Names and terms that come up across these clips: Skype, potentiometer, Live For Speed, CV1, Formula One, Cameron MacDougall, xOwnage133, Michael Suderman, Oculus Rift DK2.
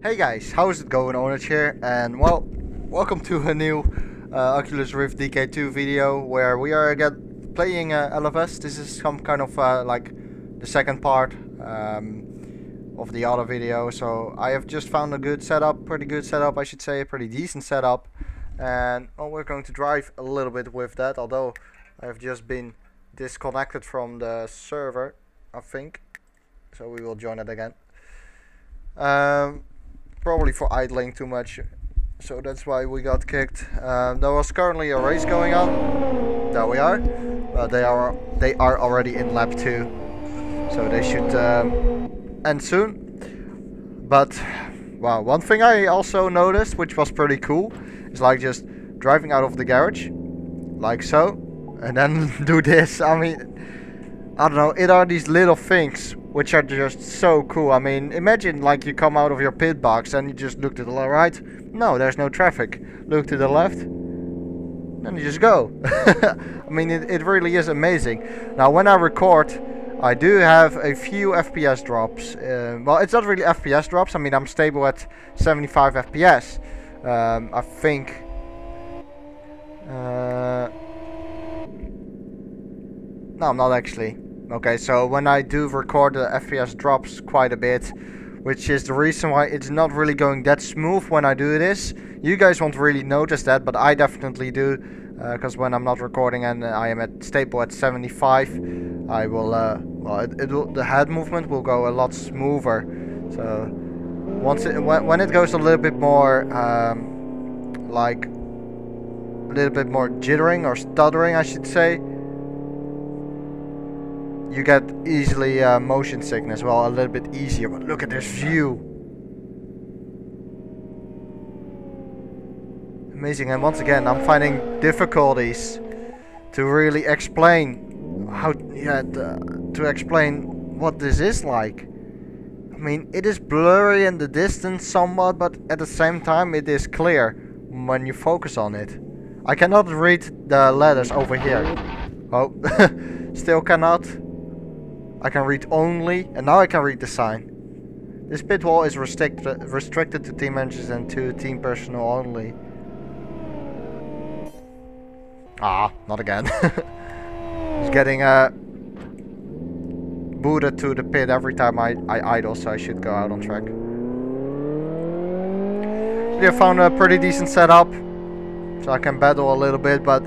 Hey guys, how's it going? Ownage here, and well, welcome to a new Oculus Rift DK2 video where we are again playing LFS. This is some kind of like the second part of the other video. So I have just found a good setup, pretty good setup, I should say, a pretty decent setup, and well, we're going to drive a little bit with that. Although I have just been disconnected from the server, I think, so we will join it again. Probably for idling too much, so that's why we got kicked. There was currently a race going on. There we are. They are already in lap 2, so they should end soon. But well, one thing I also noticed, which was pretty cool, is like just driving out of the garage, like so, and then do this. I mean, I don't know. It are these little things which are just so cool. I mean, imagine like you come out of your pit box and you just look to the right. No, there's no traffic. Look to the left, then you just go. I mean, it really is amazing. Now, when I record, I do have a few FPS drops. Well, it's not really FPS drops. I mean, I'm stable at 75 FPS. I think. No, I'm not actually. Okay, so when I do record, the FPS drops quite a bit, which is the reason why it's not really going that smooth when I do this. You guys won't really notice that, but I definitely do, because when I'm not recording and I am at stable at 75, I will, well, the head movement will go a lot smoother. So once when it goes a little bit more, like a little bit more jittering or stuttering, I should say, you get easily motion sickness. Well, a little bit easier, but look at this view. Amazing. And once again, I'm finding difficulties to really explain how, yeah, to explain what this is like. I mean, it is blurry in the distance somewhat, but at the same time it is clear when you focus on it. I cannot read the letters over here. Oh, still cannot. I can read only, and now I can read the sign. This pit wall is restricted to team engines and to team personnel only. Ah, not again. It's getting booted to the pit every time I idle, so I should go out on track. I found a pretty decent setup, so I can battle a little bit, but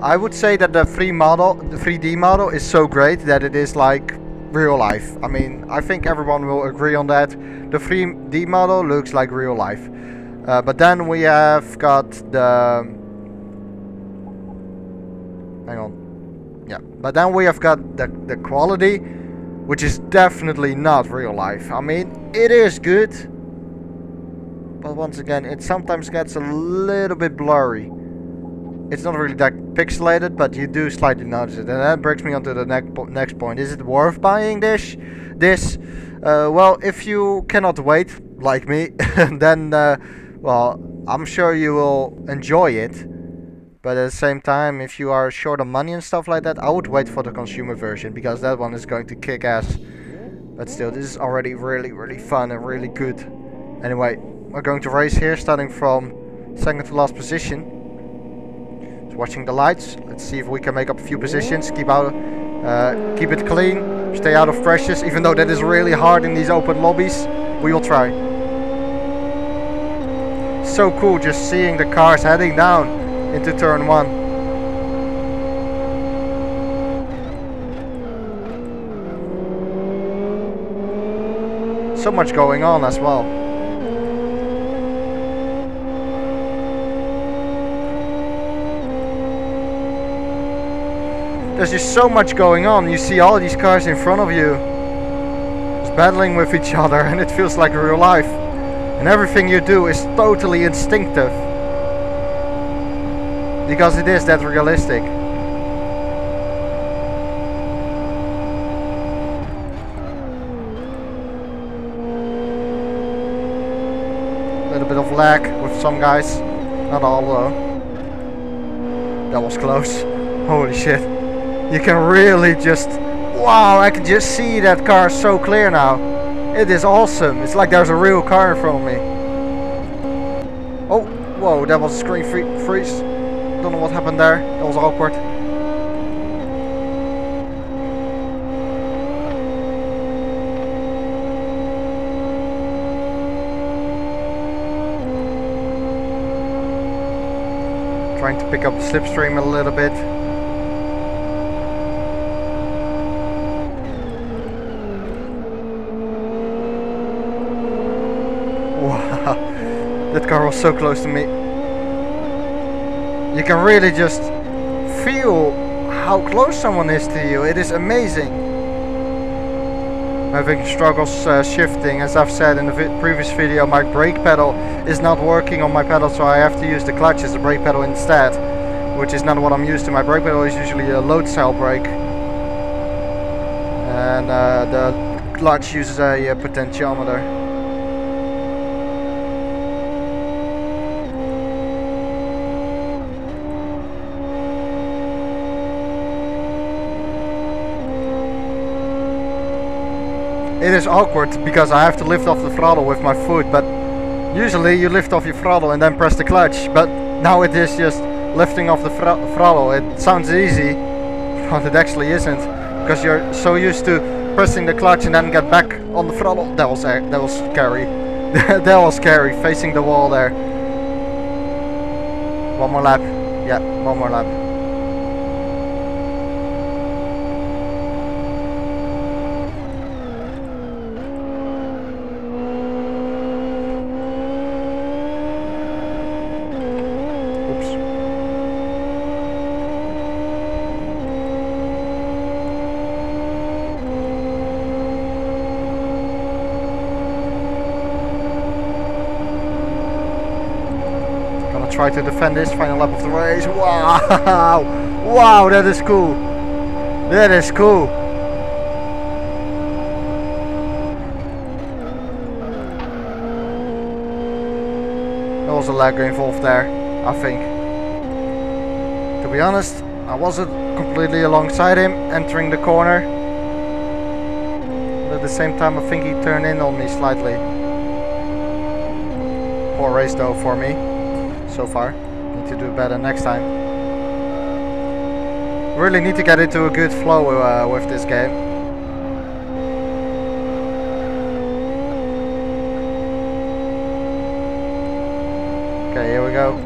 I would say that the 3D model is so great that it is like real life. I mean, I think everyone will agree on that. The 3D model looks like real life. But then we have got the... Hang on. Yeah. But then we have got the quality, which is definitely not real life. I mean, it is good. But once again, it sometimes gets a little bit blurry. It's not really that pixelated, but you do slightly notice it. And that brings me on to the next point. Is it worth buying this? Well, if you cannot wait, like me, then, well, I'm sure you will enjoy it. But at the same time, if you are short on money and stuff like that, I would wait for the consumer version, because that one is going to kick ass. But still, this is already really, really fun and really good. Anyway, we're going to race here, starting from second to last position. Watching the lights. Let's see if we can make up a few positions. Keep it clean. Stay out of crashes, even though that is really hard in these open lobbies. We will try. So cool, just seeing the cars heading down into turn 1. So much going on as well. There's just so much going on. You see all these cars in front of you just battling with each other, and it feels like real life. And everything you do is totally instinctive, because it is that realistic. A little bit of lag with some guys. Not all though. That was close. Holy shit. You can really just... Wow, I can just see that car so clear now. It is awesome. It's like there's a real car in front of me. Oh, whoa, that was a screen freeze. Don't know what happened there. That was awkward. Trying to pick up the slipstream a little bit. Wow, that car was so close to me. You can really just feel how close someone is to you. It is amazing. I'm having struggles shifting. As I've said in the previous video, my brake pedal is not working on my pedal, so I have to use the clutch as a brake pedal instead, which is not what I'm used to. My brake pedal is usually a load cell brake, and the clutch uses a potentiometer. It is awkward because I have to lift off the throttle with my foot, but usually you lift off your throttle and then press the clutch, but now it is just lifting off the throttle. It sounds easy, but it actually isn't, because you're so used to pressing the clutch and then get back on the throttle. That was scary. That was scary, facing the wall there. One more lap. Yeah, one more lap. Try to defend this final lap of the race. Wow! Wow, that is cool. That is cool. There was a lagger involved there, I think. To be honest, I wasn't completely alongside him entering the corner. But at the same time, I think he turned in on me slightly. Poor race though for me. So far, need to do better next time. Really need to get into a good flow with this game. Okay, here we go.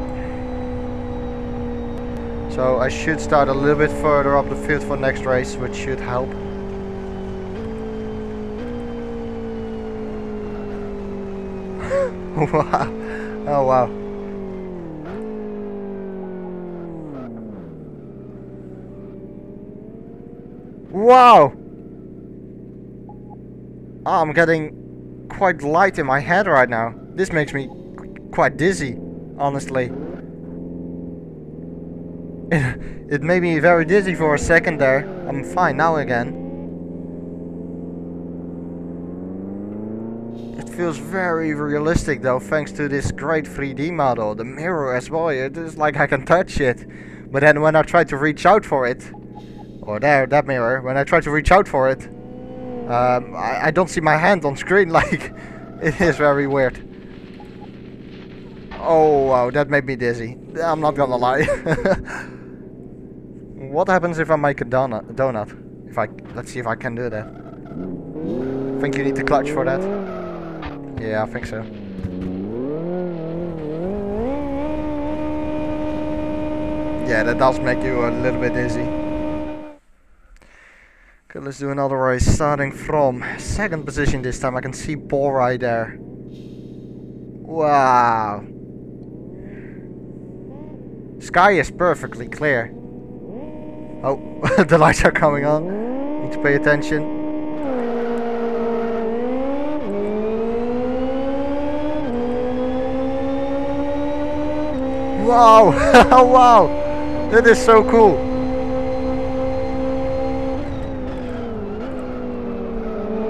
So I should start a little bit further up the field for next race, which should help. Wow! Oh wow! Wow! Oh, I'm getting quite light in my head right now. This makes me quite dizzy, honestly. It made me very dizzy for a second there. I'm fine now again. It feels very realistic though, thanks to this great 3D model. The mirror as well, it is like I can touch it. But then when I try to reach out for it, or there, that mirror, when I try to reach out for it, I don't see my hand on screen, like, it is very weird. Oh wow, that made me dizzy. I'm not gonna lie. What happens if I make a donut? Let's see if I can do that. I think you need the clutch for that. Yeah, I think so. Yeah, that does make you a little bit dizzy. Let's do another race, starting from second position this time. I can see Paul right there. Wow. Sky is perfectly clear. Oh, the lights are coming on. Need to pay attention. Wow, wow. That is so cool.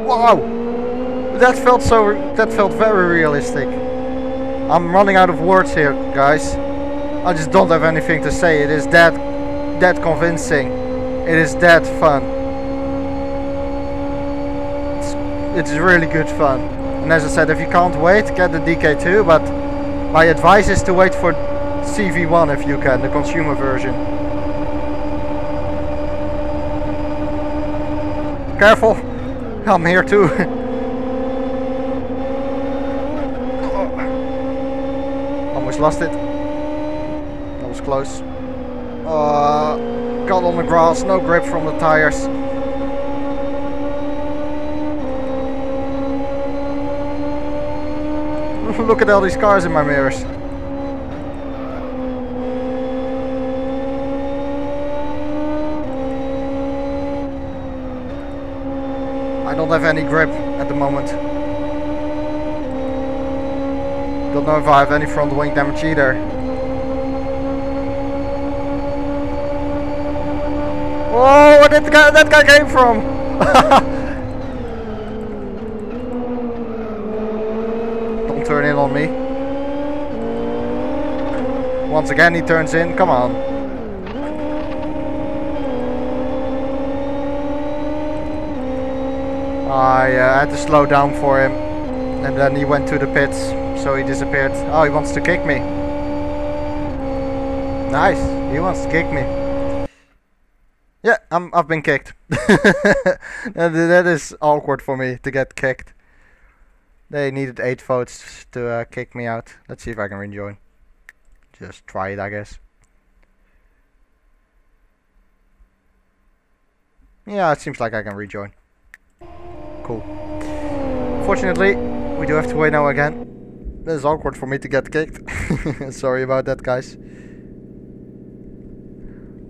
Wow, that felt very realistic. I'm running out of words here, guys. I just don't have anything to say. It is that convincing. It is that fun. It's It's really good fun. And as I said, if you can't wait, get the DK2, but my advice is to wait for CV1 if you can, the consumer version. Careful, I'm here too. Almost lost it. That was close. Got on the grass, no grip from the tires. Look at all these cars in my mirrors. I don't have any grip at the moment. Don't know if I have any front wing damage either. Whoa, where did that guy came from? Turn in on me. Once again he turns in, come on. I had to slow down for him and then he went to the pits, so he disappeared. Oh, he wants to kick me. Nice, he wants to kick me. Yeah, I've been kicked. That is awkward for me to get kicked. They needed 8 votes to kick me out. Let's see if I can rejoin. Just try it, I guess. Yeah, it seems like I can rejoin. Cool. Fortunately, we do have to wait now again. This is awkward for me to get kicked. Sorry about that, guys.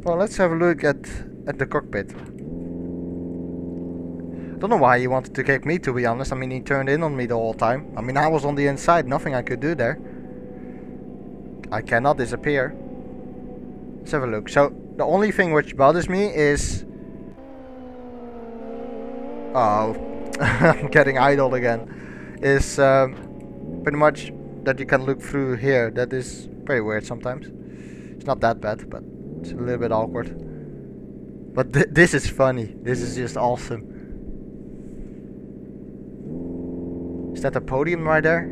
Well, let's have a look at the cockpit. Don't know why he wanted to kick me, to be honest. I mean, he turned in on me the whole time. I mean, I was on the inside, nothing I could do there. I cannot disappear. Let's have a look. So, the only thing which bothers me is... Oh, I'm getting idled again. Is pretty much that you can look through here. That is very weird sometimes. It's not that bad, but it's a little bit awkward. But this is funny. This is just awesome. Is that a podium right there?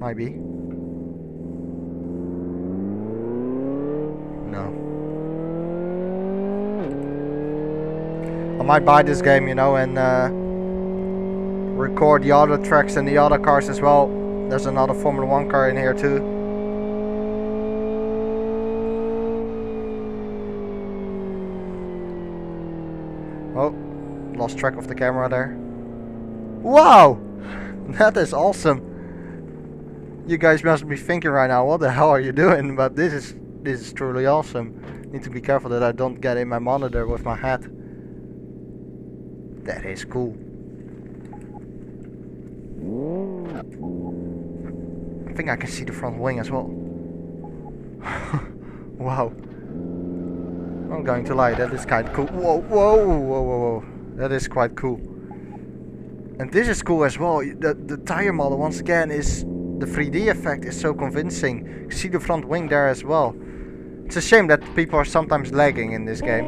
Might be. No. I might buy this game, you know, and record the other tracks and the other cars as well. There's another Formula 1 car in here too. Oh, lost track of the camera there. Wow, that is awesome. You guys must be thinking right now, what the hell are you doing? But this is truly awesome. Need to be careful that I don't get in my monitor with my hat. That is cool. I think I can see the front wing as well. Wow. I'm going to lie, that is kind of cool. Whoa, whoa, whoa, whoa, whoa. That is quite cool. And this is cool as well. The tire model once again is, the 3D effect is so convincing. You see the front wing there as well. It's a shame that people are sometimes lagging in this game.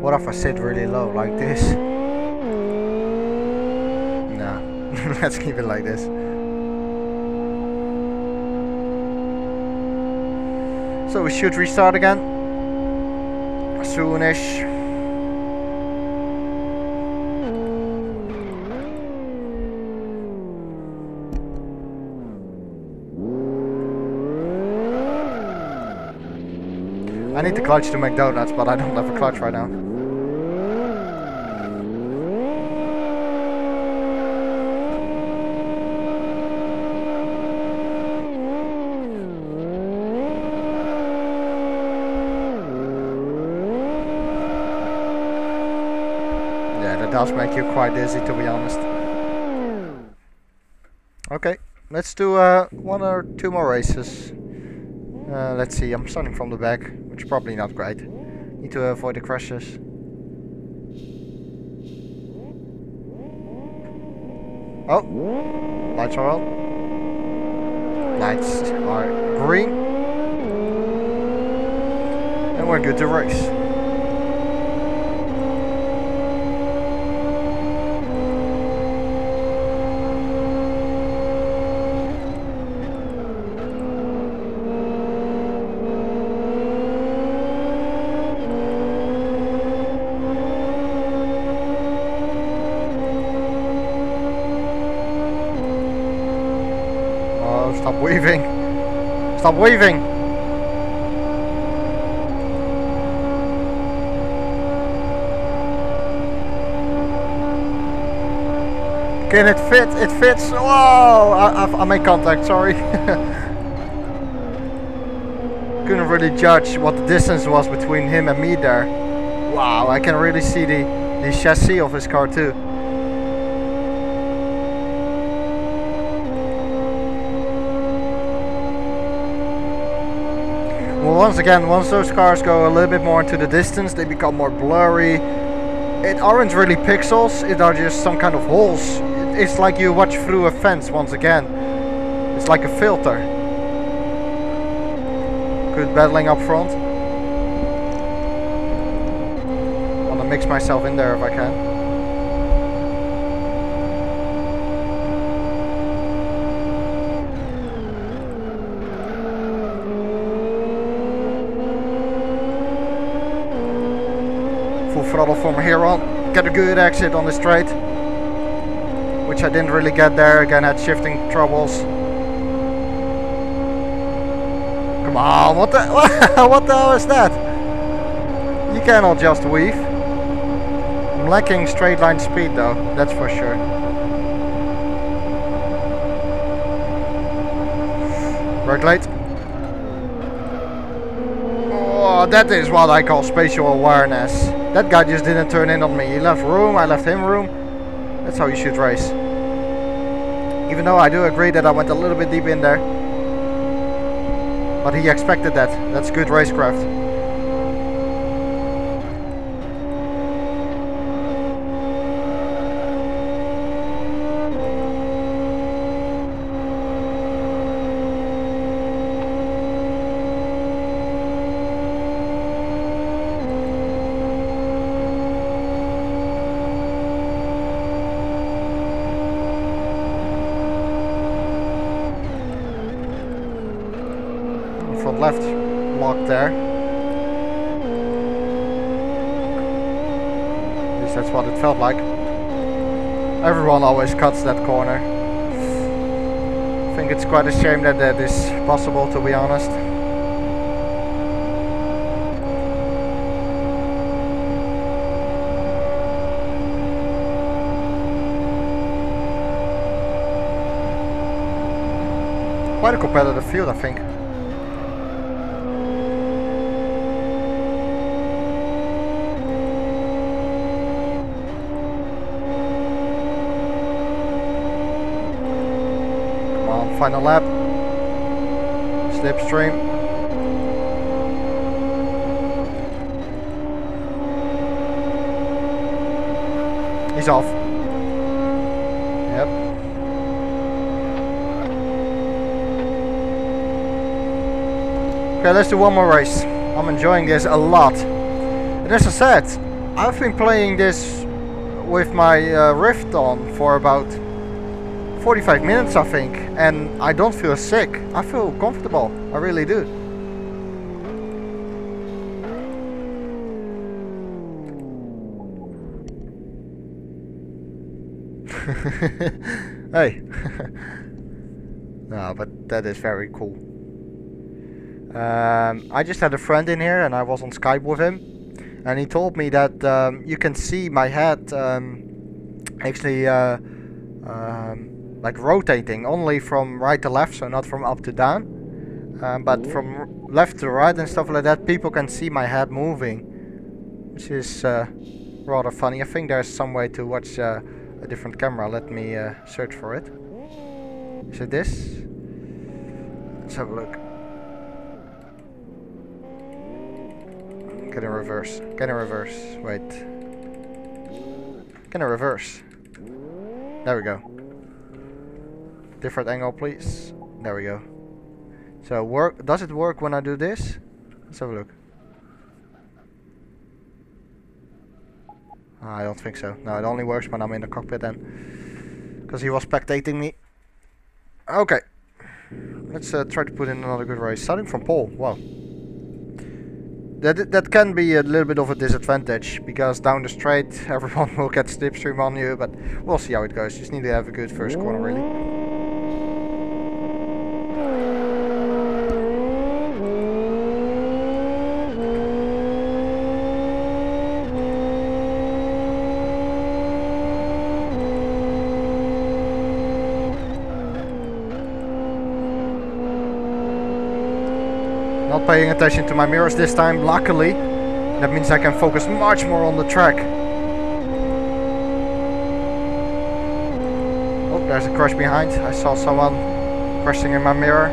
What if I sit really low like this? Nah, let's keep it like this. So we should restart again, soonish. I need the clutch to make donuts, but I don't have a clutch right now. Does make you quite dizzy, to be honest. Okay, let's do 1 or 2 more races. Let's see, I'm starting from the back, which is probably not great. Need to avoid the crashes. Oh, lights are on. lights are green, and we're good to race. Stop weaving! Stop weaving! Can it fit? It fits! Whoa! I made contact, sorry. Couldn't really judge what the distance was between him and me there. Wow, I can really see the chassis of his car too. Once again, once those cars go a little bit more into the distance, they become more blurry. It aren't really pixels, it are just some kind of holes. It's like you watch through a fence once again. It's like a filter. Good battling up front. I want to mix myself in there if I can. Throttle from here on, get a good exit on the straight, which I didn't really get there. Again, had shifting troubles. Come on, what the what the hell is that? You cannot just weave. I'm lacking straight line speed though, that's for sure. Brake light. Oh, that is what I call spatial awareness. That guy just didn't turn in on me. He left room, I left him room. That's how you should race. Even though I do agree that I went a little bit deep in there. But he expected that. That's good racecraft. Left lock there. At least that's what it felt like. Everyone always cuts that corner. I think it's quite a shame that that is possible, to be honest. Quite a competitive field, I think. Final lap, slipstream. He's off. Yep. Okay, let's do one more race. I'm enjoying this a lot. And as I said, I've been playing this with my Rift on for about 45 minutes, I think, and I don't feel sick. I feel comfortable, I really do. Hey. No, but that is very cool. I just had a friend in here and I was on Skype with him, and he told me that you can see my head actually like rotating only from right to left, so not from up to down, but from left to right and stuff like that. People can see my head moving, which is rather funny. I think there's some way to watch a different camera. Let me search for it. Is it this? Let's have a look. Can I reverse? Can I reverse? Wait. Can I reverse? There we go. Different angle, please. There we go. So work. Does it work when I do this? Let's have a look. I don't think so. No, it only works when I'm in the cockpit then. Because he was spectating me. Okay. Let's try to put in another good race. Starting from pole. Wow. That can be a little bit of a disadvantage, because down the straight everyone will get slipstream on you, but we'll see how it goes. Just need to have a good first corner really. Not paying attention to my mirrors this time, luckily. That means I can focus much more on the track. Oh, there's a crash behind. I saw someone crashing in my mirror.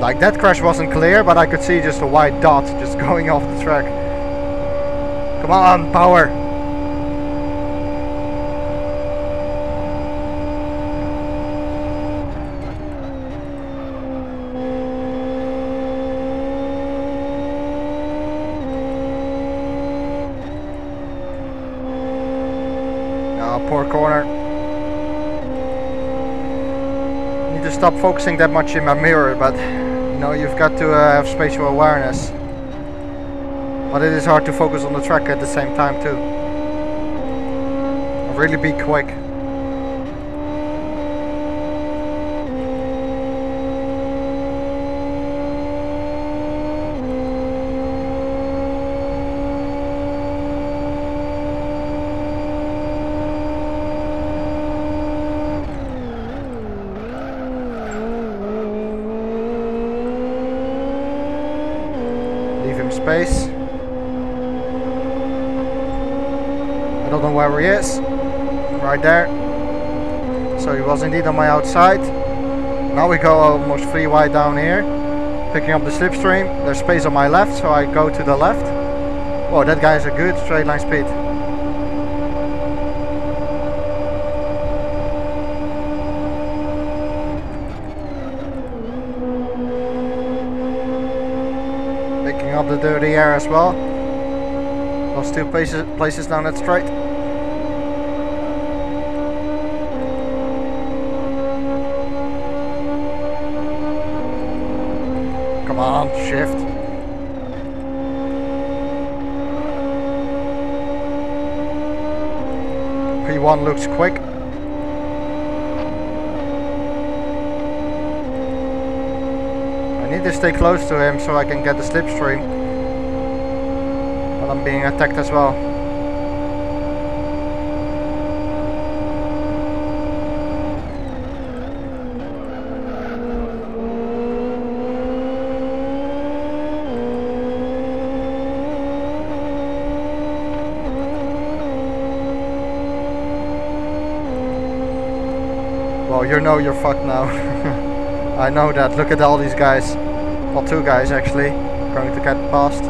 Like, that crash wasn't clear, but I could see just a white dot just going off the track. Come on, power! Stop focusing that much in my mirror, but you know, you've got to have spatial awareness. But it is hard to focus on the track at the same time too. Really be quick. Space. I don't know where he is. Right there. So he was indeed on my outside. Now we go almost three wide down here, picking up the slipstream. There's space on my left, so I go to the left. Oh, that guy is a good straight line speed. Up the dirty air as well. Lost two places down that straight. Come on, shift. P1 looks quick. I need to stay close to him so I can get the slipstream. But I'm being attacked as well. Well, you know you're fucked now. I know that. Look at all these guys. Well, two guys actually, going to get past.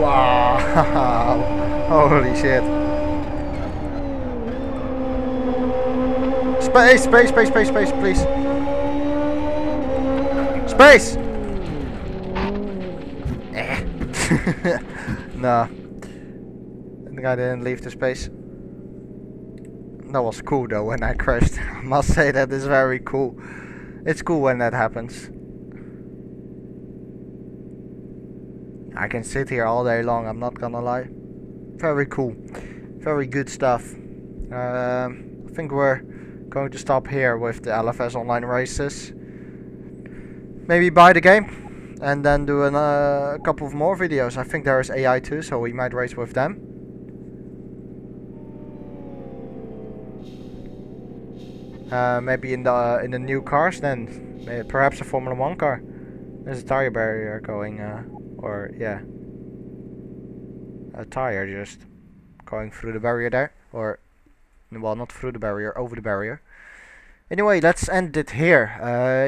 Wow! Holy shit! Space, space, space, space, space, please. Space. Nah. The guy didn't leave the space. That was cool though when I crashed. I must say that is very cool. It's cool when that happens. I can sit here all day long, I'm not gonna lie. Very cool. Very good stuff. I think we're going to stop here with the LFS online races. Maybe buy the game and then do a couple of more videos. I think there is AI too, so we might race with them. Maybe in the new cars then, perhaps a Formula 1 car. There's a tire barrier going, or yeah, a tire just going through the barrier there, or well, not through the barrier, over the barrier. Anyway, let's end it here.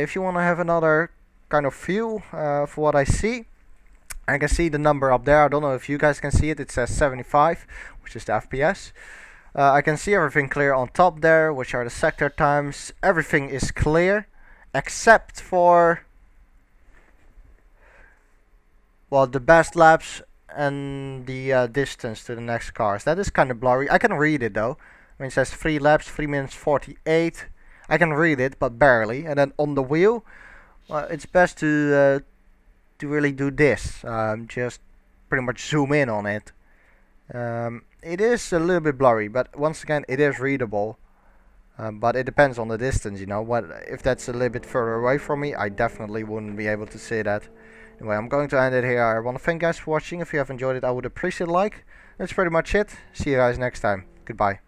If you want to have another kind of view for what I see, I can see the number up there. I don't know if you guys can see it. It says 75, which is the FPS. I can see everything clear on top there, which are the sector times. Everything is clear except for, well, the best laps and the distance to the next cars. That is kind of blurry. I can read it though. I mean, it says 3 laps, 3 minutes 48. I can read it, but barely. And then on the wheel, it's best to really do this. Just pretty much zoom in on it. It is a little bit blurry, but once again, it is readable. But it depends on the distance, you know. If that's a little bit further away from me, I definitely wouldn't be able to see that. Anyway, I'm going to end it here. I want to thank you guys for watching. If you have enjoyed it, I would appreciate a like. That's pretty much it. See you guys next time. Goodbye.